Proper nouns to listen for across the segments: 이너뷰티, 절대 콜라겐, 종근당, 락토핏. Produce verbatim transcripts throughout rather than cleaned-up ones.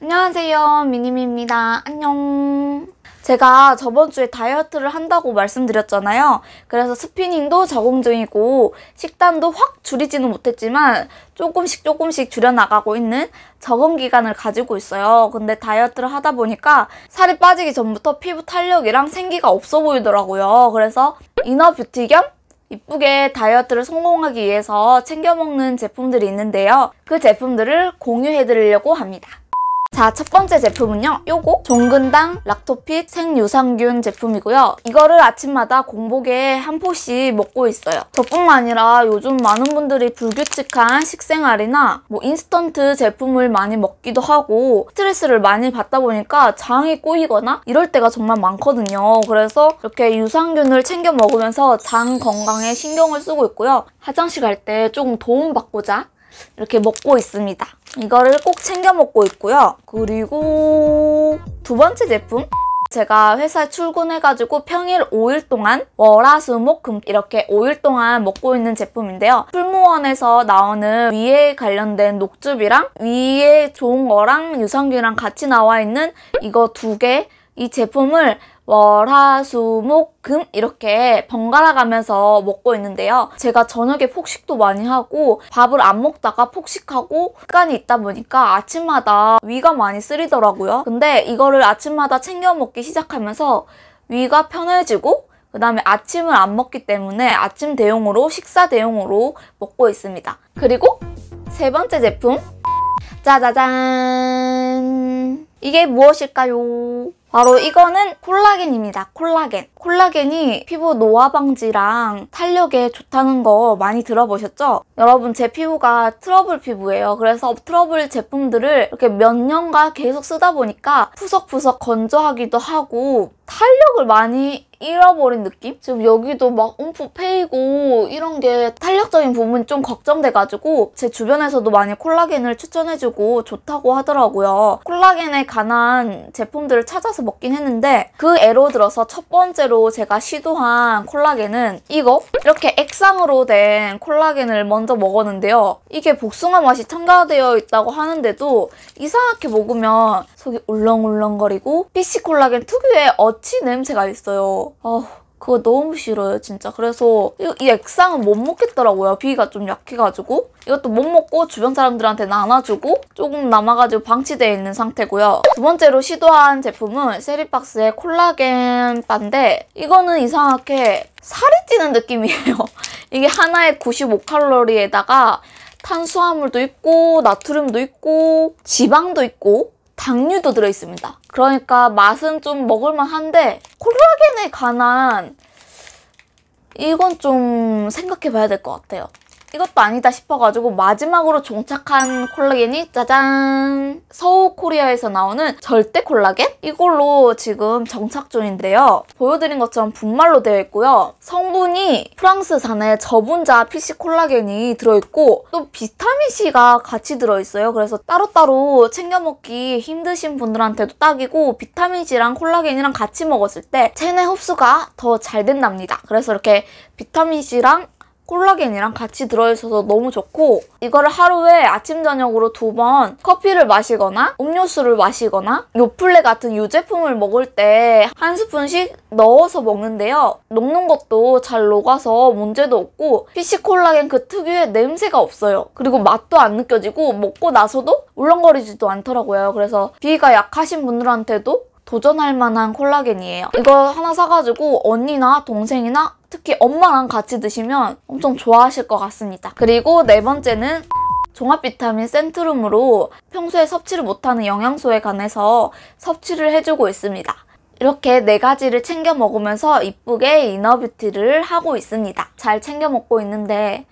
안녕하세요, 미니미입니다. 안녕. 제가 저번 주에 다이어트를 한다고 말씀드렸잖아요. 그래서 스피닝도 적응 중이고 식단도 확 줄이지는 못했지만 조금씩 조금씩 줄여나가고 있는 적응 기간을 가지고 있어요. 근데 다이어트를 하다 보니까 살이 빠지기 전부터 피부 탄력이랑 생기가 없어 보이더라고요. 그래서 이너 뷰티 겸 이쁘게 다이어트를 성공하기 위해서 챙겨 먹는 제품들이 있는데요. 그 제품들을 공유해드리려고 합니다. 자, 첫 번째 제품은요. 요거 종근당 락토핏 생유산균 제품이고요. 이거를 아침마다 공복에 한 포씩 먹고 있어요. 저뿐만 아니라 요즘 많은 분들이 불규칙한 식생활이나 뭐 인스턴트 제품을 많이 먹기도 하고 스트레스를 많이 받다 보니까 장이 꼬이거나 이럴 때가 정말 많거든요. 그래서 이렇게 유산균을 챙겨 먹으면서 장 건강에 신경을 쓰고 있고요. 화장실 갈 때 조금 도움받고자 이렇게 먹고 있습니다. 이거를 꼭 챙겨 먹고 있고요. 그리고 두 번째 제품, 제가 회사에 출근해가지고 평일 오 일 동안 월화수목금 이렇게 오 일 동안 먹고 있는 제품인데요. 풀무원에서 나오는 위에 관련된 녹즙이랑 위에 좋은 거랑 유산균이랑 같이 나와 있는 이거 두 개, 이 제품을 월화수목금 이렇게 번갈아 가면서 먹고 있는데요. 제가 저녁에 폭식도 많이 하고 밥을 안 먹다가 폭식하고 습관이 있다 보니까 아침마다 위가 많이 쓰리더라고요. 근데 이거를 아침마다 챙겨 먹기 시작하면서 위가 편해지고 그 다음에 아침을 안 먹기 때문에 아침 대용으로, 식사 대용으로 먹고 있습니다. 그리고 세 번째 제품, 짜자잔! 이게 무엇일까요? 바로 이거는 콜라겐입니다. 콜라겐. 콜라겐이 피부 노화 방지랑 탄력에 좋다는 거 많이 들어보셨죠? 여러분, 제 피부가 트러블 피부예요. 그래서 트러블 제품들을 이렇게 몇 년간 계속 쓰다 보니까 푸석푸석 건조하기도 하고 탄력을 많이 잃어버린 느낌? 지금 여기도 막 움푹 패이고 이런 게 탄력적인 부분이 좀 걱정돼가지고 제 주변에서도 많이 콜라겐을 추천해주고 좋다고 하더라고요. 콜라겐에 관한 제품들을 찾아서 먹긴 했는데 그 예로 들어서 첫 번째로 제가 시도한 콜라겐은 이거 이렇게 액상으로 된 콜라겐을 먼저 먹었는데요. 이게 복숭아 맛이 첨가되어 있다고 하는데도 이상하게 먹으면 속이 울렁울렁거리고 피씨 콜라겐 특유의 어치 냄새가 있어요. 아, 그거 너무 싫어요, 진짜. 그래서 이 액상은 못 먹겠더라고요. 비위가 좀 약해가지고 이것도 못 먹고 주변 사람들한테 나눠주고 조금 남아가지고 방치되어 있는 상태고요. 두 번째로 시도한 제품은 세리박스의 콜라겐 바인데 이거는 이상하게 살이 찌는 느낌이에요. 이게 하나에 구십오 칼로리에다가 탄수화물도 있고 나트륨도 있고 지방도 있고 당류도 들어있습니다. 그러니까 맛은 좀 먹을만한데 콜라겐에 관한 이건 좀 생각해봐야 될 것 같아요. 이것도 아니다 싶어가지고 마지막으로 종착한 콜라겐이 짜잔! 서우코리아에서 나오는 절대 콜라겐? 이걸로 지금 정착 중인데요. 보여드린 것처럼 분말로 되어 있고요. 성분이 프랑스산의 저분자 피씨 콜라겐이 들어있고 또 비타민C가 같이 들어있어요. 그래서 따로따로 챙겨 먹기 힘드신 분들한테도 딱이고 비타민C랑 콜라겐이랑 같이 먹었을 때 체내 흡수가 더 잘 된답니다. 그래서 이렇게 비타민C랑 콜라겐이랑 같이 들어있어서 너무 좋고 이거를 하루에 아침 저녁으로 두 번 커피를 마시거나 음료수를 마시거나 요플레 같은 유제품을 먹을 때 한 스푼씩 넣어서 먹는데요. 녹는 것도 잘 녹아서 문제도 없고 피씨 콜라겐 그 특유의 냄새가 없어요. 그리고 맛도 안 느껴지고 먹고 나서도 울렁거리지도 않더라고요. 그래서 비위가 약하신 분들한테도 도전할 만한 콜라겐이에요. 이거 하나 사가지고 언니나 동생이나 특히 엄마랑 같이 드시면 엄청 좋아하실 것 같습니다. 그리고 네 번째는 종합비타민 센트룸으로 평소에 섭취를 못하는 영양소에 관해서 섭취를 해주고 있습니다. 이렇게 네 가지를 챙겨 먹으면서 이쁘게 이너뷰티를 하고 있습니다. 잘 챙겨 먹고 있는데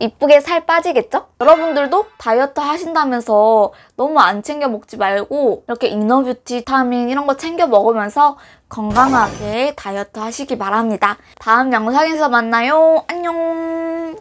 이쁘게 살 빠지겠죠? 여러분들도 다이어트 하신다면서 너무 안 챙겨 먹지 말고 이렇게 이너뷰티, 비타민 이런 거 챙겨 먹으면서 건강하게 다이어트 하시기 바랍니다. 다음 영상에서 만나요. 안녕!